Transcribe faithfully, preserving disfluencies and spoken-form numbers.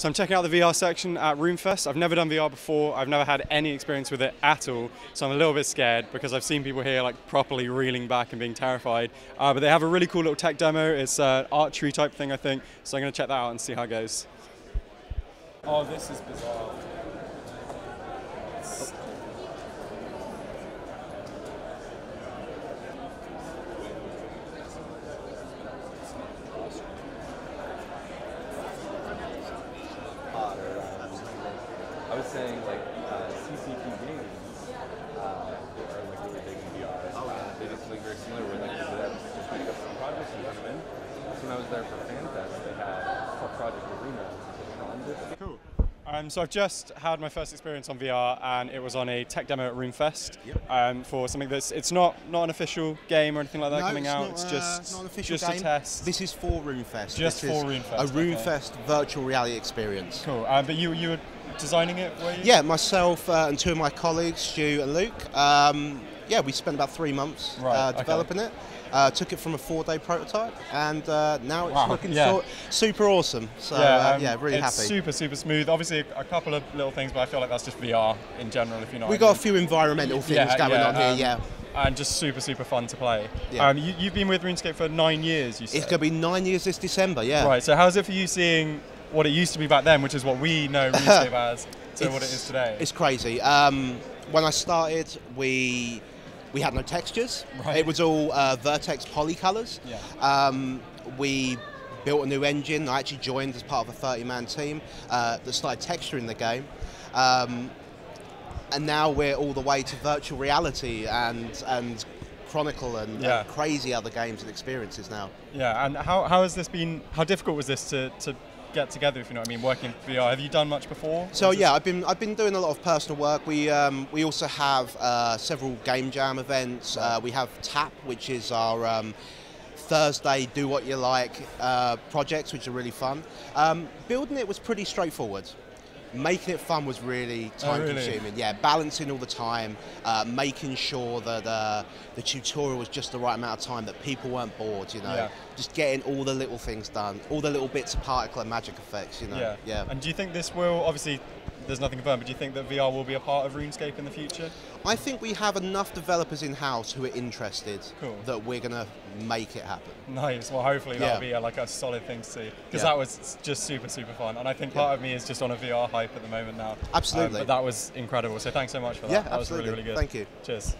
So I'm checking out the V R section at RuneFest. I've never done V R before. I've never had any experience with it at all. So I'm a little bit scared because I've seen people here like properly reeling back and being terrified. Uh, but they have a really cool little tech demo. It's an archery type thing, I think. So I'm going to check that out and see how it goes. Oh, this is bizarre. It's... I was saying, like, uh, C C P games uh, are like really big in V R. Uh, they just like very similar. Where like they did just make up some projects and run them in. So when I was there for FanFest, they had for Project Arena. Cool. Um, so I've just had my first experience on V R, and it was on a tech demo at RuneFest yep. um, for something that's it's not not an official game or anything like that no, coming it's out. Not, it's just uh, not an official just game. A test. This is for RuneFest. Just this for RuneFest. A RuneFest okay. virtual reality experience. Cool. Um, but you you were designing it, were you? Yeah, myself uh, and two of my colleagues, Stu and Luke. Um, yeah, we spent about three months right, uh, developing okay. it. Uh, took it from a four-day prototype, and uh, now it's wow, looking yeah. so, super awesome. So yeah, uh, um, yeah really it's happy. It's super, super smooth. Obviously, a, a couple of little things, but I feel like that's just V R in general. If you know, we got I mean. a few environmental things yeah, going yeah, on um, here, yeah. And just super, super fun to play. Yeah. Um, you, you've been with RuneScape for nine years. You said it's going to be nine years this December, yeah. Right. So how's it for you seeing what it used to be back then, which is what we know RuneScape as, to it's, what it is today? It's crazy. Um, when I started, we. We had no textures. Right. It was all uh, vertex poly colors. Yeah. Um, we built a new engine. I actually joined as part of a thirty man team uh, that started texturing the game. Um, and now we're all the way to virtual reality and, and Chronicle and, yeah. and crazy other games and experiences now. Yeah, and how, how has this been, how difficult was this to, to get together, if you know what I mean, working in V R? Have you done much before? So yeah, I've been I've been doing a lot of personal work. We um, we also have uh, several game jam events. Uh, we have TAP, which is our um, Thursday do what you like uh, projects, which are really fun. Um, building it was pretty straightforward. Making it fun was really time oh, really? consuming. Yeah, balancing all the time, uh, making sure that uh, the tutorial was just the right amount of time, that people weren't bored, you know. Yeah. Just getting all the little things done, all the little bits of particle and magic effects, you know. Yeah. yeah. And do you think this will, obviously there's nothing confirmed, but do you think that V R will be a part of RuneScape in the future? I think we have enough developers in-house who are interested cool. that we're going to make it happen. Nice. Well, hopefully that'll yeah. be a, like a solid thing to see, because yeah. that was just super, super fun. And I think part yeah. of me is just on a V R hype at the moment now. Absolutely. Um, but that was incredible. So thanks so much for that. Yeah, that absolutely. was really, really good. Thank you. Cheers.